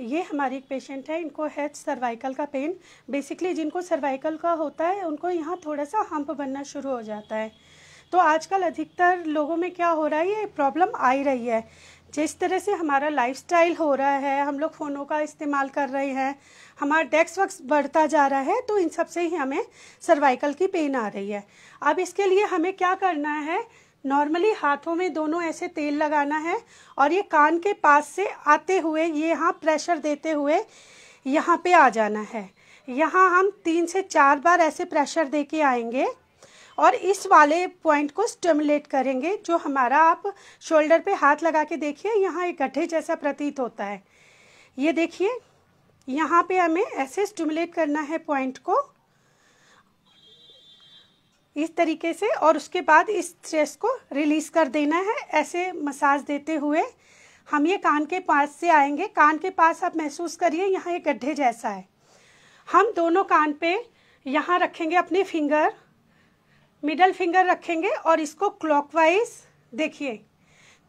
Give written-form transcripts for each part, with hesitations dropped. ये हमारी एक पेशेंट है, इनको है सर्वाइकल का पेन। बेसिकली जिनको सर्वाइकल का होता है उनको यहाँ थोड़ा सा हम्प बनना शुरू हो जाता है। तो आजकल अधिकतर लोगों में क्या हो रहा है, ये प्रॉब्लम आ ही रही है। जिस तरह से हमारा लाइफस्टाइल हो रहा है, हम लोग फ़ोनों का इस्तेमाल कर रहे हैं, हमारा डेस्क वर्क बढ़ता जा रहा है, तो इन सब से ही हमें सर्वाइकल की पेन आ रही है। अब इसके लिए हमें क्या करना है, नॉर्मली हाथों में दोनों ऐसे तेल लगाना है और ये कान के पास से आते हुए ये यहाँ प्रेशर देते हुए यहाँ पे आ जाना है। यहाँ हम 3 से 4 बार ऐसे प्रेशर दे के आएंगे और इस वाले पॉइंट को स्टिमुलेट करेंगे। जो हमारा आप शोल्डर पे हाथ लगा के देखिए, यहाँ एक गड्ढे जैसा प्रतीत होता है, ये देखिए यहाँ पे हमें ऐसे स्टिमुलेट करना है पॉइंट को इस तरीके से, और उसके बाद इस स्ट्रेस को रिलीज़ कर देना है। ऐसे मसाज देते हुए हम ये कान के पास से आएंगे। कान के पास आप महसूस करिए यहाँ एक गड्ढे जैसा है। हम दोनों कान पे यहाँ रखेंगे अपने फिंगर, मिडल फिंगर रखेंगे और इसको क्लॉकवाइज, देखिए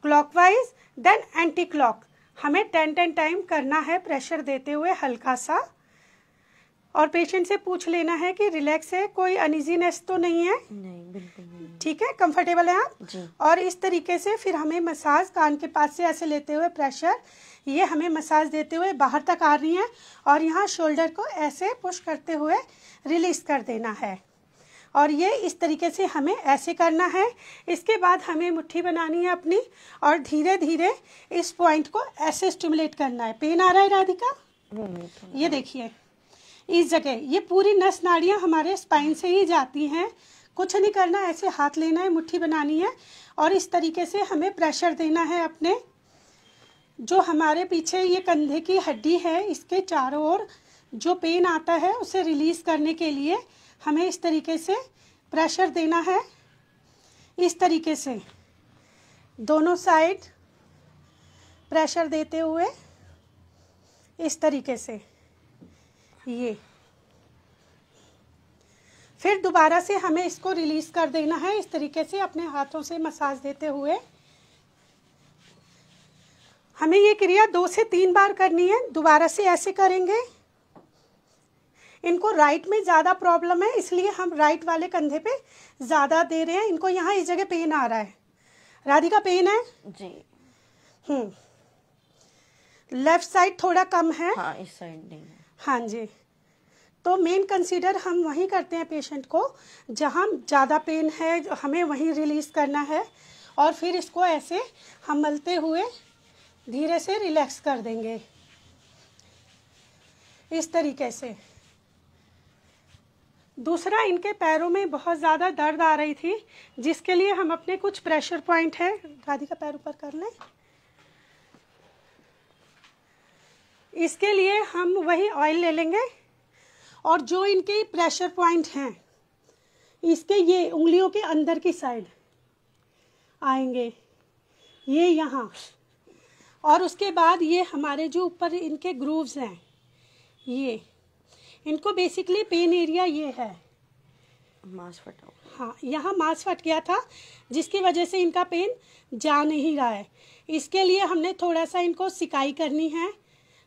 क्लॉकवाइज देन एंटी क्लॉक, हमें 10-10 टाइम करना है प्रेशर देते हुए हल्का सा। और पेशेंट से पूछ लेना है कि रिलैक्स है, कोई अनइजीनेस तो नहीं है? नहीं, बिल्कुल नहीं। ठीक है, कंफर्टेबल है आप जी। और इस तरीके से फिर हमें मसाज कान के पास से ऐसे लेते हुए प्रेशर, ये हमें मसाज देते हुए बाहर तक आ रही है और यहाँ शोल्डर को ऐसे पुश करते हुए रिलीज कर देना है। और ये इस तरीके से हमें ऐसे करना है। इसके बाद हमें मुट्ठी बनानी है अपनी और धीरे धीरे इस पॉइंट को ऐसे स्टिमुलेट करना है। पेन आ रहा है राधिका? ये देखिए इस जगह, ये पूरी नस नाड़ियाँ हमारे स्पाइन से ही जाती हैं। कुछ नहीं करना, ऐसे हाथ लेना है, मुट्ठी बनानी है और इस तरीके से हमें प्रेशर देना है अपने। जो हमारे पीछे ये कंधे की हड्डी है, इसके चारों ओर जो पेन आता है उसे रिलीज़ करने के लिए हमें इस तरीके से प्रेशर देना है। इस तरीके से दोनों साइड प्रेशर देते हुए इस तरीके से, ये फिर दोबारा से हमें इसको रिलीज़ कर देना है। इस तरीके से अपने हाथों से मसाज देते हुए हमें ये क्रिया 2 से 3 बार करनी है। दोबारा से ऐसे करेंगे। इनको राइट में ज़्यादा प्रॉब्लम है, इसलिए हम राइट वाले कंधे पे ज़्यादा दे रहे हैं। इनको यहाँ इस जगह पेन आ रहा है, राधिका पेन है जी। लेफ्ट साइड थोड़ा कम है। हाँ, इस साइड नहीं है। हाँ जी, तो मेन कंसीडर हम वहीं करते हैं पेशेंट को जहाँ ज़्यादा पेन है, हमें वहीं रिलीज़ करना है। और फिर इसको ऐसे हम मलते हुए धीरे से रिलैक्स कर देंगे इस तरीके से। दूसरा, इनके पैरों में बहुत ज़्यादा दर्द आ रही थी, जिसके लिए हम अपने कुछ प्रेशर पॉइंट है, राधिका पैर ऊपर कर लें, इसके लिए हम वही ऑयल ले लेंगे। और जो इनके प्रेशर पॉइंट हैं, इसके ये उंगलियों के अंदर की साइड आएंगे, ये यहाँ, और उसके बाद ये हमारे जो ऊपर इनके ग्रूव्स हैं, ये इनको बेसिकली पेन एरिया ये है। मांस फटा, हाँ, यहाँ मांस फट गया था जिसकी वजह से इनका पेन जा नहीं रहा है। इसके लिए हमने थोड़ा सा इनको सिकाई करनी है।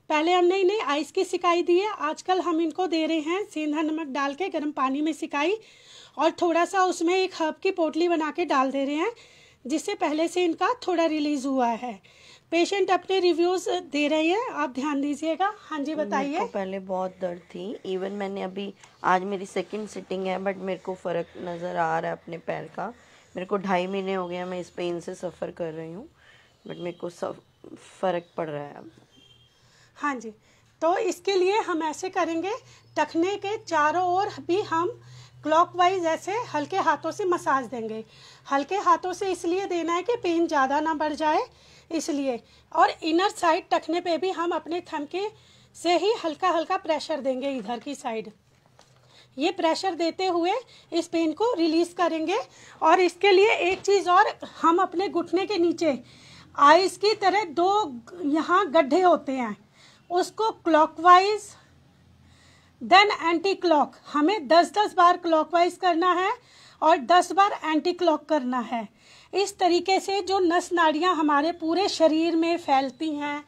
पहले हमने इन्हें आइस की सिकाई दी है, आजकल हम इनको दे रहे हैं सेंधा नमक डाल के गर्म पानी में सिकाई, और थोड़ा सा उसमें एक हर्ब की पोटली बना के डाल दे रहे हैं, जिससे पहले से इनका थोड़ा रिलीज हुआ है। पेशेंट अपने रिव्यूज दे रहे हैं, आप ध्यान दीजिएगा। हाँ जी बताइए। मेरे को पहले बहुत दर्द थी, इवन मैंने अभी, आज मेरी 2nd सिटिंग है, बट मेरे को फ़र्क नज़र आ रहा है अपने पैर का। मेरे को 2.5 महीने हो गया मैं इस पेन से सफ़र कर रही हूँ, बट मेरे को सब फ़र्क पड़ रहा है अब। हाँ जी, तो इसके लिए हम ऐसे करेंगे, टखने के चारों ओर भी हम क्लॉकवाइज ऐसे हल्के हाथों से मसाज देंगे। हल्के हाथों से इसलिए देना है कि पेन ज़्यादा ना बढ़ जाए, इसलिए। और इनर साइड टखने पे भी हम अपने थंब के से ही हल्का हल्का प्रेशर देंगे इधर की साइड। ये प्रेशर देते हुए इस पेन को रिलीज़ करेंगे। और इसके लिए एक चीज़ और, हम अपने घुटने के नीचे आइस की तरह 2 यहाँ गड्ढे होते हैं, उसको क्लॉकवाइज देन एंटी क्लॉक, हमें 10-10 बार क्लॉकवाइज करना है और 10 बार एंटी क्लॉक करना है। इस तरीके से जो नस नाड़ियाँ हमारे पूरे शरीर में फैलती हैं,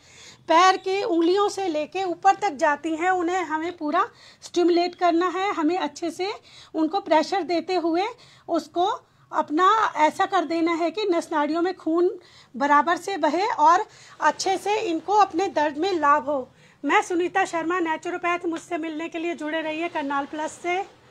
पैर के उंगलियों से लेके ऊपर तक जाती हैं, उन्हें हमें पूरा स्टिमुलेट करना है। हमें अच्छे से उनको प्रेशर देते हुए उसको अपना ऐसा कर देना है कि नस नाड़ियों में खून बराबर से बहे और अच्छे से इनको अपने दर्द में लाभ हो। मैं सुनीता शर्मा, नेचुरोपैथ। मुझसे मिलने के लिए जुड़े रहिए करनाल प्लस से।